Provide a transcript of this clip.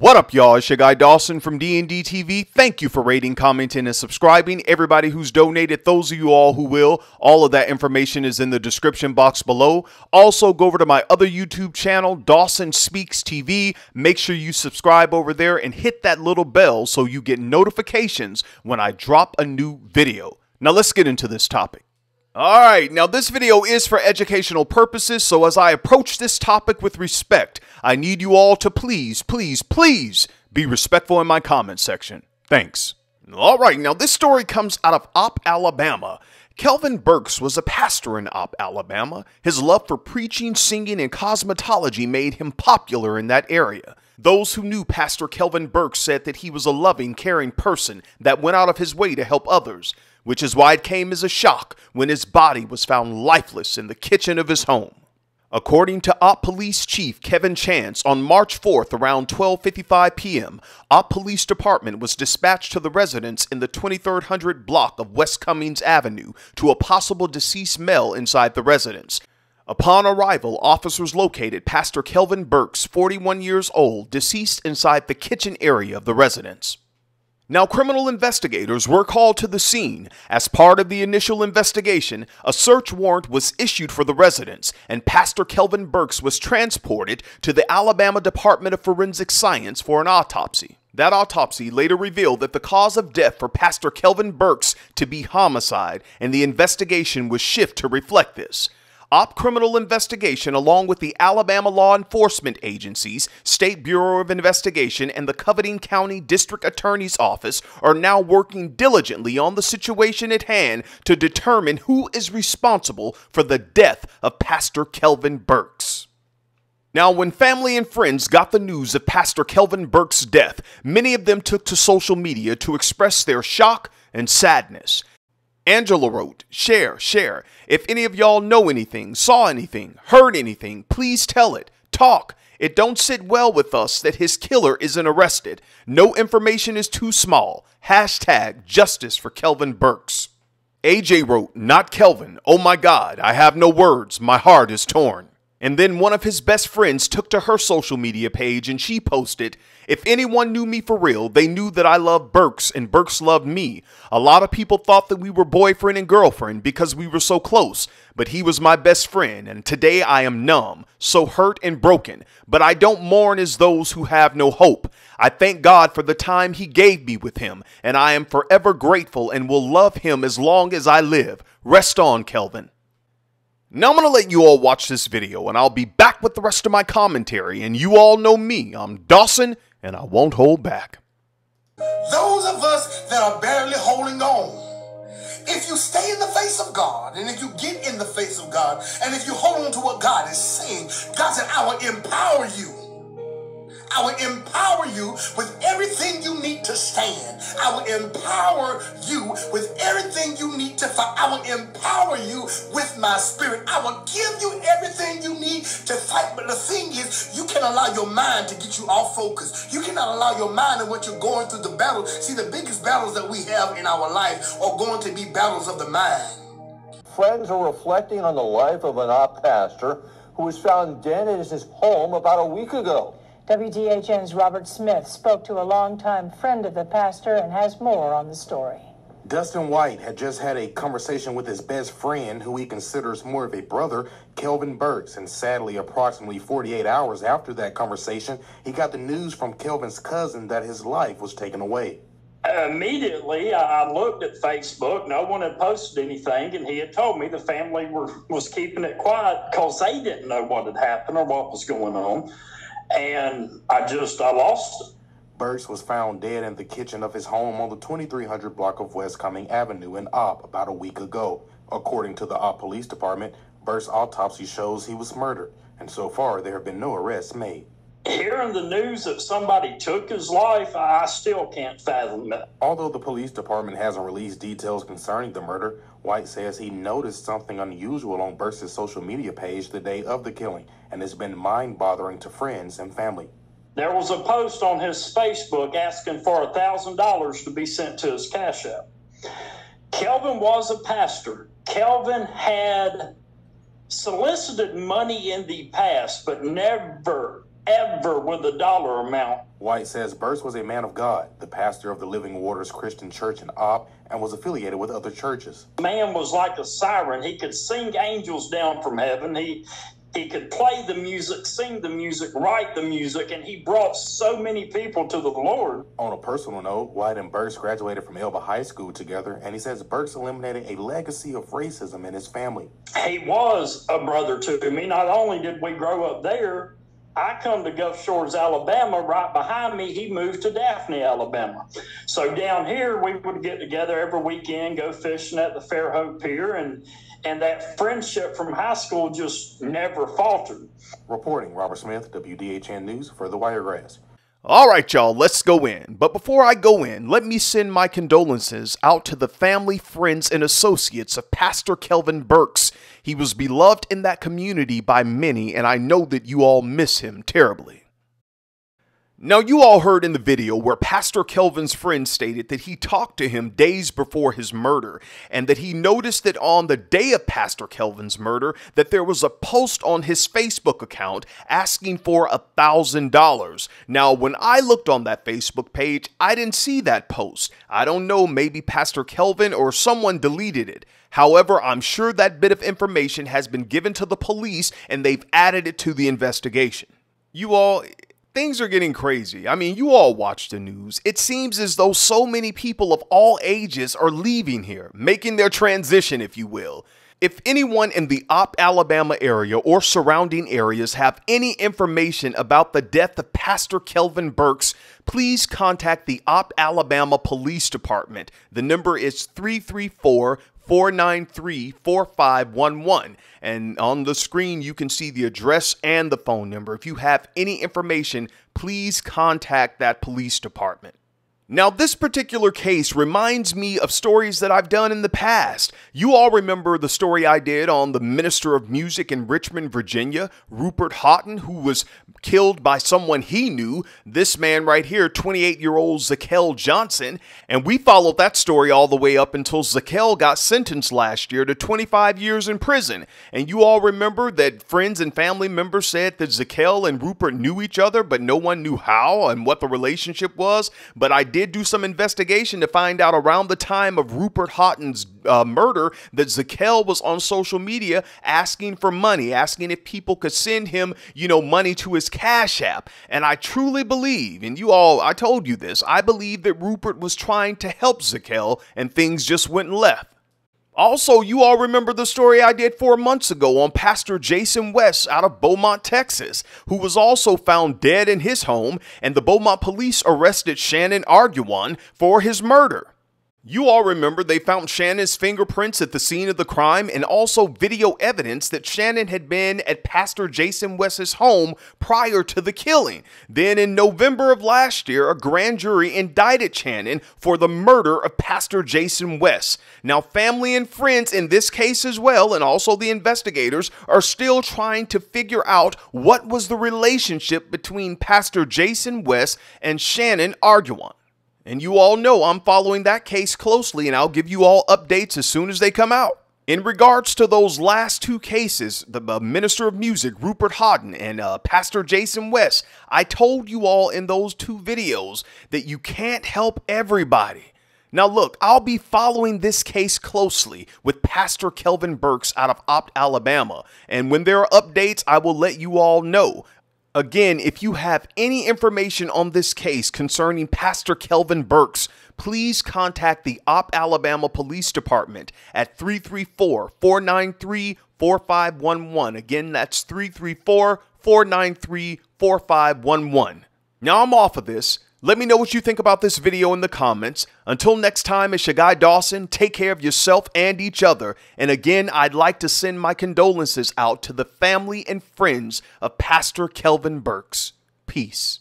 What up, y'all? It's Shagai Dawson from D&D TV. Thank you for rating, commenting, and subscribing. Everybody who's donated, those of you all who will, all of that information is in the description box below. Also, go over to my other YouTube channel, Dawson Speaks TV. Make sure you subscribe over there and hit that little bell so you get notifications when I drop a new video. Now, let's get into this topic. All right, now this video is for educational purposes, so as I approach this topic with respect, I need you all to please, please, please be respectful in my comment section. Thanks. All right, now this story comes out of Opp, Alabama. Kelvin Burks was a pastor in Opp, Alabama. His love for preaching, singing, and cosmetology made him popular in that area. Those who knew Pastor Kelvin Burks said that he was a loving, caring person that went out of his way to help others, which is why it came as a shock when his body was found lifeless in the kitchen of his home. According to Opp Police Chief Kevin Chance, on March 4th around 12:55 p.m., Opp Police Department was dispatched to the residence in the 2300 block of West Cummings Avenue to a possible deceased male inside the residence. Upon arrival, officers located Pastor Kelvin Burks, 41 years old, deceased inside the kitchen area of the residence. Now, criminal investigators were called to the scene. As part of the initial investigation, a search warrant was issued for the residence, and Pastor Kelvin Burks was transported to the Alabama Department of Forensic Science for an autopsy. That autopsy later revealed that the cause of death for Pastor Kelvin Burks to be homicide, and the investigation was shifted to reflect this. Opp Criminal Investigation, along with the Alabama law enforcement agencies, State Bureau of Investigation, and the Covington County District Attorney's Office are now working diligently on the situation at hand to determine who is responsible for the death of Pastor Kelvin Burks. Now, when family and friends got the news of Pastor Kelvin Burks' death, many of them took to social media to express their shock and sadness. Angela wrote, share. If any of y'all know anything, saw anything, heard anything, please tell it. Talk. It don't sit well with us that his killer isn't arrested. No information is too small. Hashtag justice for Kelvin Burks. AJ wrote, not Kelvin. Oh my God, I have no words. My heart is torn. And then one of his best friends took to her social media page and she posted, if anyone knew me for real, they knew that I loved Burks and Burks loved me. A lot of people thought that we were boyfriend and girlfriend because we were so close, but he was my best friend and today I am numb, so hurt and broken, but I don't mourn as those who have no hope. I thank God for the time he gave me with him and I am forever grateful and will love him as long as I live. Rest on, Kelvin. Now I'm going to let you all watch this video and I'll be back with the rest of my commentary, and you all know me, I'm Dawson and I won't hold back. Those of us that are barely holding on, if you stay in the face of God and if you get in the face of God and if you hold on to what God is saying, God said, I will empower you. I will empower you with everything you need to stand. I will empower you with everything you need to fight. I will empower you with my spirit. I will give you everything you need to fight. But the thing is, you can't allow your mind to get you off focus. You cannot allow your mind and what you're going through the battle. See, the biggest battles that we have in our life are going to be battles of the mind. Friends are reflecting on the life of an Opp pastor who was found dead in his home about a week ago. WDHN's Robert Smith spoke to a longtime friend of the pastor and has more on the story. Dustin White had just had a conversation with his best friend, who he considers more of a brother, Kelvin Burks, and sadly, approximately 48 hours after that conversation, he got the news from Kelvin's cousin that his life was taken away. Immediately, I looked at Facebook. No one had posted anything, and he had told me the family was keeping it quiet because they didn't know what had happened or what was going on. And I lost it. Burks was found dead in the kitchen of his home on the 2300 block of West Cummings Avenue in Opp about a week ago. According to the Opp Police Department, Burks' autopsy shows he was murdered, and so far there have been no arrests made. Hearing the news that somebody took his life, I still can't fathom it. Although the police department hasn't released details concerning the murder, White says he noticed something unusual on Burks' social media page the day of the killing, and it's been mind-bothering to friends and family. There was a post on his Facebook asking for $1,000 to be sent to his Cash App. Kelvin was a pastor. Kelvin had solicited money in the past, but never ever with a dollar amount. White says Burks was a man of God, the pastor of the Living Waters Christian Church in Opp, and was affiliated with other churches. Man was like a siren. He could sing angels down from heaven. He could play the music, sing the music, write the music, and he brought so many people to the Lord. On a personal note, White and Burks graduated from Elba High School together, and he says Burks eliminated a legacy of racism in his family. He was a brother to me. Not only did we grow up there, I come to Gulf Shores, Alabama. Right behind me, he moved to Daphne, Alabama. So down here, we would get together every weekend, go fishing at the Fairhope Pier, and that friendship from high school just never faltered. Reporting, Robert Smith, WDHN News for the Wiregrass. All right, y'all, let's go in. But before I go in, let me send my condolences out to the family, friends, and associates of Pastor Kelvin Burks. He was beloved in that community by many, and I know that you all miss him terribly. Now, you all heard in the video where Pastor Kelvin's friend stated that he talked to him days before his murder, and that he noticed that on the day of Pastor Kelvin's murder, that there was a post on his Facebook account asking for $1,000. Now, when I looked on that Facebook page, I didn't see that post. I don't know, maybe Pastor Kelvin or someone deleted it. However, I'm sure that bit of information has been given to the police, and they've added it to the investigation. You all... things are getting crazy. I mean, you all watch the news. It seems as though so many people of all ages are leaving here, making their transition, if you will. If anyone in the Opp, Alabama area or surrounding areas have any information about the death of Pastor Kelvin Burks, please contact the Opp, Alabama Police Department. The number is 334-493-4511, and on the screen you can see the address and the phone number. If you have any information, please contact that police department. Now, this particular case reminds me of stories that I've done in the past. You all remember the story I did on the minister of music in Richmond, Virginia, Rupert Haughton, who was killed by someone he knew, this man right here, 28-year-old Zaquel Johnson. And we followed that story all the way up until Zaquel got sentenced last year to 25 years in prison. And you all remember that friends and family members said that Zaquel and Rupert knew each other, but no one knew how and what the relationship was. But I did do some investigation to find out around the time of Rupert Haughton's murder that Zaquel was on social media asking for money, asking if people could send him, you know, money to his Cash App. And I truly believe, and you all, I told you this, I believe that Rupert was trying to help Zaquel and things just went left. Also, you all remember the story I did 4 months ago on Pastor Jason West out of Beaumont, Texas, who was also found dead in his home, and the Beaumont police arrested Shannon Arguwan for his murder. You all remember they found Shannon's fingerprints at the scene of the crime and also video evidence that Shannon had been at Pastor Jason West's home prior to the killing. Then in November of last year, a grand jury indicted Shannon for the murder of Pastor Jason West. Now, family and friends in this case as well, and also the investigators, are still trying to figure out what was the relationship between Pastor Jason West and Shannon Arguwan. And you all know I'm following that case closely, and I'll give you all updates as soon as they come out. In regards to those last two cases, the minister of music, Rupert Haughton, and Pastor Jason West, I told you all in those two videos that you can't help everybody. Now look, I'll be following this case closely with Pastor Kelvin Burks out of Opp, Alabama. And when there are updates, I will let you all know. Again, if you have any information on this case concerning Pastor Kelvin Burks, please contact the Opp, Alabama Police Department at 334-493-4511. Again, that's 334-493-4511. Now I'm off of this. Let me know what you think about this video in the comments. Until next time, it's Shagai Dawson. Take care of yourself and each other. And again, I'd like to send my condolences out to the family and friends of Pastor Kelvin Burks. Peace.